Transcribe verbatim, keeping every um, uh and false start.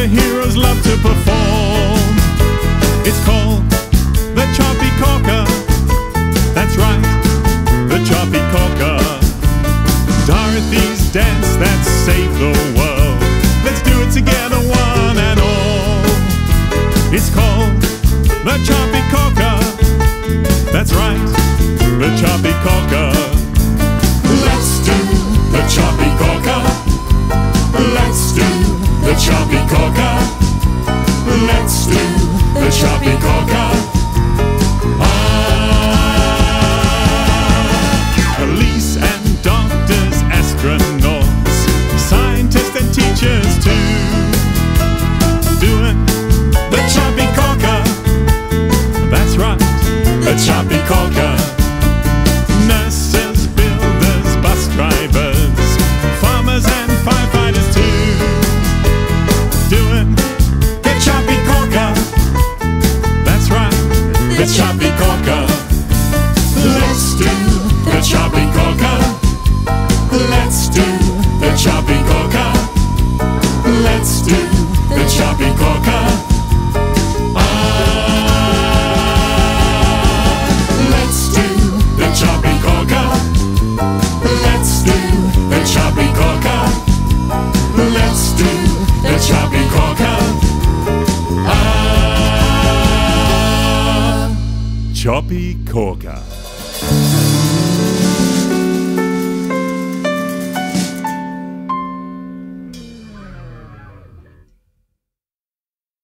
superheroes love to perform. It's called the Choppy Corker. That's right, the Choppy Corker. Dorothy's dance that saved the world. Let's do it together, one and all. It's called the Choppy Corker. That's right, the Choppy Corker. Let's do the Choppy Corker. Let's do the Choppy Corker. Let's do the Choppy Corker. Ah, police and doctors, astronauts, scientists and teachers too, doing the Choppy Corker. That's right, the Choppy Corker. Nurses, builders, bus drivers, farmers and firefighters too, doing the Choppy Corker. That's right, the Choppy Corker. Let's do the Choppy Corker. Let's do the Choppy Corker. Let's do the Choppy Corker. Ah, let's do the Choppy Corker. Let's do the Choppy Corker. Let's do the Choppy Corker. Ah, Choppy Corker.